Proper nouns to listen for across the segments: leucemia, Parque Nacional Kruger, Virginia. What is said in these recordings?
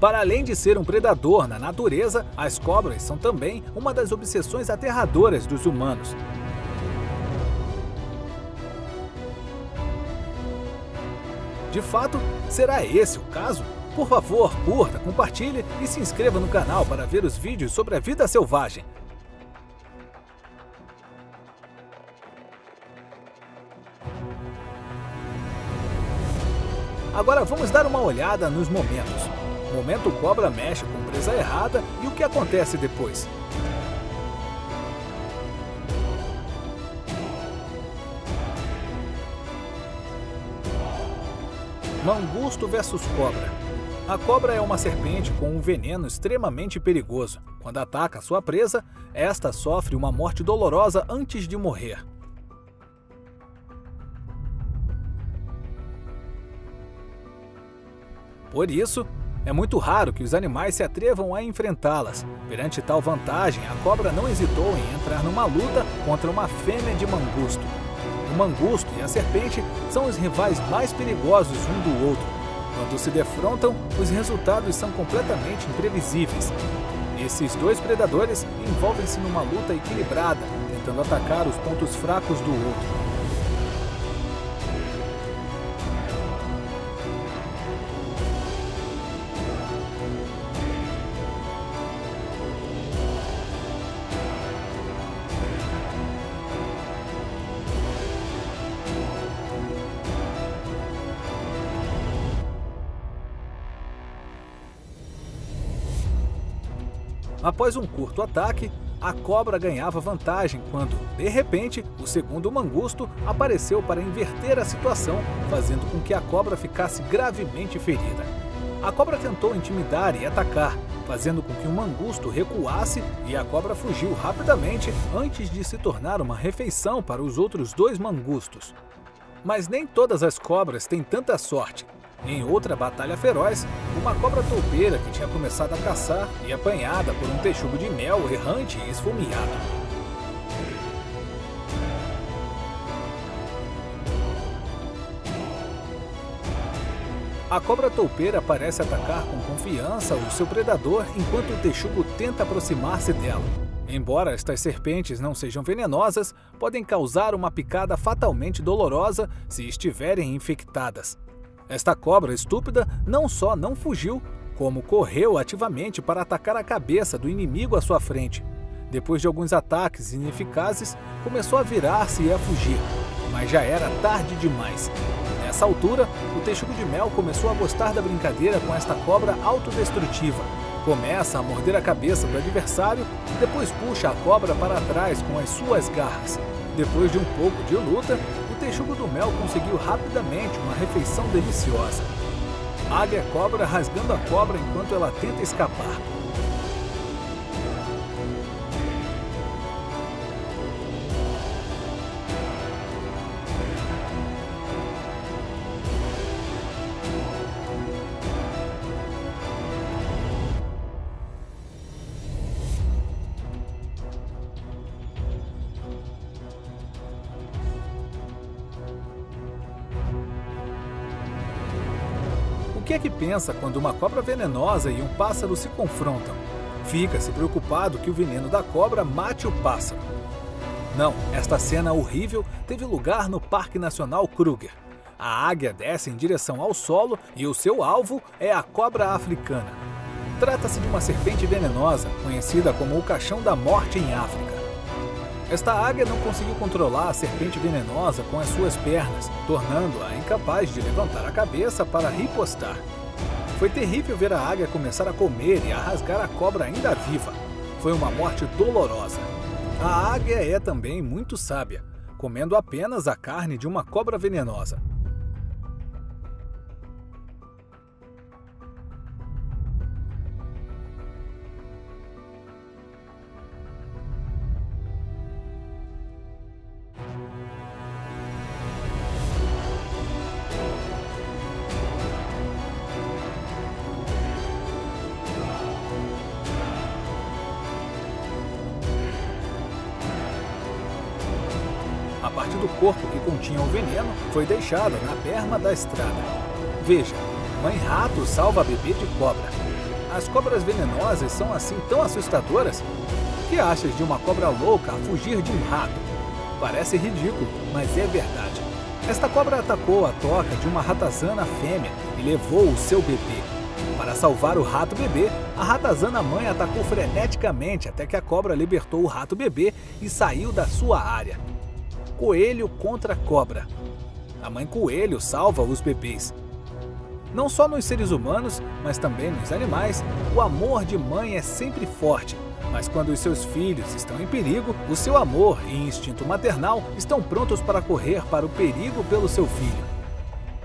Para além de ser um predador na natureza, as cobras são também uma das obsessões aterradoras dos humanos. De fato, será esse o caso? Por favor, curta, compartilhe e se inscreva no canal para ver os vídeos sobre a vida selvagem. Agora vamos dar uma olhada nos momentos. Momento cobra mexe com presa errada e o que acontece depois. Mangusto versus cobra. A cobra é uma serpente com um veneno extremamente perigoso. Quando ataca sua presa, esta sofre uma morte dolorosa antes de morrer. Por isso, é muito raro que os animais se atrevam a enfrentá-las. Perante tal vantagem, a cobra não hesitou em entrar numa luta contra uma fêmea de mangusto. O mangusto e a serpente são os rivais mais perigosos um do outro. Quando se defrontam, os resultados são completamente imprevisíveis. Esses dois predadores envolvem-se numa luta equilibrada, tentando atacar os pontos fracos do outro. Após um curto ataque, a cobra ganhava vantagem quando, de repente, o segundo mangusto apareceu para inverter a situação, fazendo com que a cobra ficasse gravemente ferida. A cobra tentou intimidar e atacar, fazendo com que o mangusto recuasse e a cobra fugiu rapidamente antes de se tornar uma refeição para os outros dois mangustos. Mas nem todas as cobras têm tanta sorte. Em outra batalha feroz, uma cobra toupeira que tinha começado a caçar e apanhada por um texugo de mel errante e esfomeado. A cobra toupeira parece atacar com confiança o seu predador enquanto o texugo tenta aproximar-se dela. Embora estas serpentes não sejam venenosas, podem causar uma picada fatalmente dolorosa se estiverem infectadas. Esta cobra estúpida não só não fugiu, como correu ativamente para atacar a cabeça do inimigo à sua frente. Depois de alguns ataques ineficazes, começou a virar-se e a fugir, mas já era tarde demais. Nessa altura, o texugo de mel começou a gostar da brincadeira com esta cobra autodestrutiva. Começa a morder a cabeça do adversário e depois puxa a cobra para trás com as suas garras. Depois de um pouco de luta, o texugo do mel conseguiu rapidamente uma refeição deliciosa. Águia cobra rasgando a cobra enquanto ela tenta escapar. O que é que pensa quando uma cobra venenosa e um pássaro se confrontam? Fica-se preocupado que o veneno da cobra mate o pássaro. Não, esta cena horrível teve lugar no Parque Nacional Kruger. A águia desce em direção ao solo e o seu alvo é a cobra africana. Trata-se de uma serpente venenosa, conhecida como o caixão da morte em África. Esta águia não conseguiu controlar a serpente venenosa com as suas pernas, tornando-a incapaz de levantar a cabeça para ripostar. Foi terrível ver a águia começar a comer e a rasgar a cobra ainda viva. Foi uma morte dolorosa. A águia é também muito sábia, comendo apenas a carne de uma cobra venenosa. A parte do corpo que continha o veneno foi deixada na berma da estrada. Veja, mãe rato salva bebê de cobra. as cobras venenosas são assim tão assustadoras? O que achas de uma cobra louca a fugir de um rato? Parece ridículo, mas é verdade. Esta cobra atacou a toca de uma ratazana fêmea e levou o seu bebê. Para salvar o rato bebê, a ratazana mãe atacou freneticamente até que a cobra libertou o rato bebê e saiu da sua área. Coelho contra cobra. A mãe coelho salva os bebês. Não só nos seres humanos, mas também nos animais, o amor de mãe é sempre forte. Mas quando os seus filhos estão em perigo, o seu amor e instinto maternal estão prontos para correr para o perigo pelo seu filho.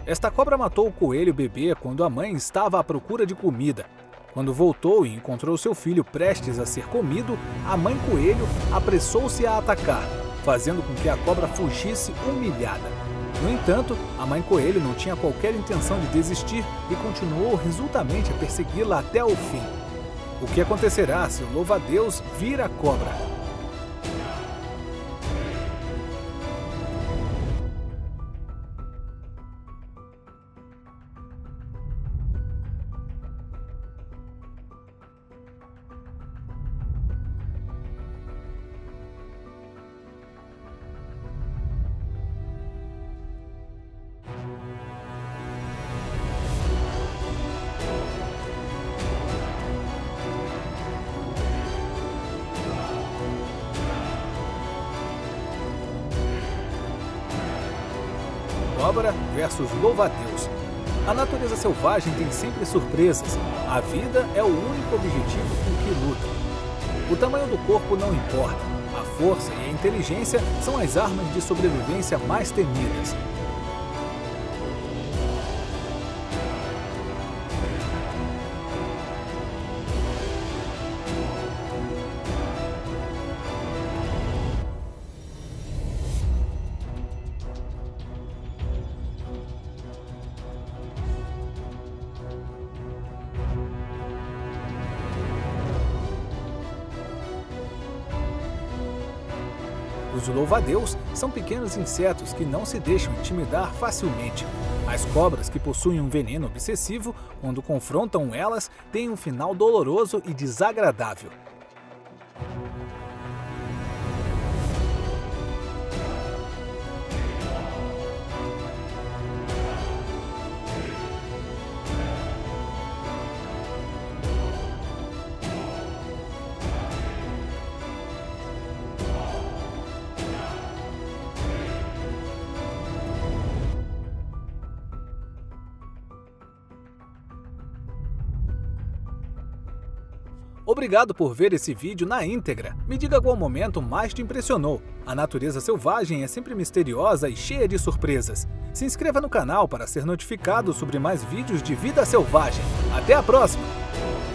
Esta cobra matou o coelho bebê quando a mãe estava à procura de comida. Quando voltou e encontrou seu filho prestes a ser comido, a mãe coelho apressou-se a atacar, fazendo com que a cobra fugisse humilhada. No entanto, a mãe coelho não tinha qualquer intenção de desistir e continuou resolutamente a persegui-la até o fim. O que acontecerá se o louva-a-Deus vir a cobra? Cobra versus louva-a-Deus. A natureza selvagem tem sempre surpresas. A vida é o único objetivo com que luta. O tamanho do corpo não importa. A força e a inteligência são as armas de sobrevivência mais temidas. Os louva-a-Deus são pequenos insetos que não se deixam intimidar facilmente. As cobras que possuem um veneno obsessivo, quando confrontam elas, têm um final doloroso e desagradável. Obrigado por ver esse vídeo na íntegra. Me diga qual momento mais te impressionou. A natureza selvagem é sempre misteriosa e cheia de surpresas. Se inscreva no canal para ser notificado sobre mais vídeos de vida selvagem. Até a próxima!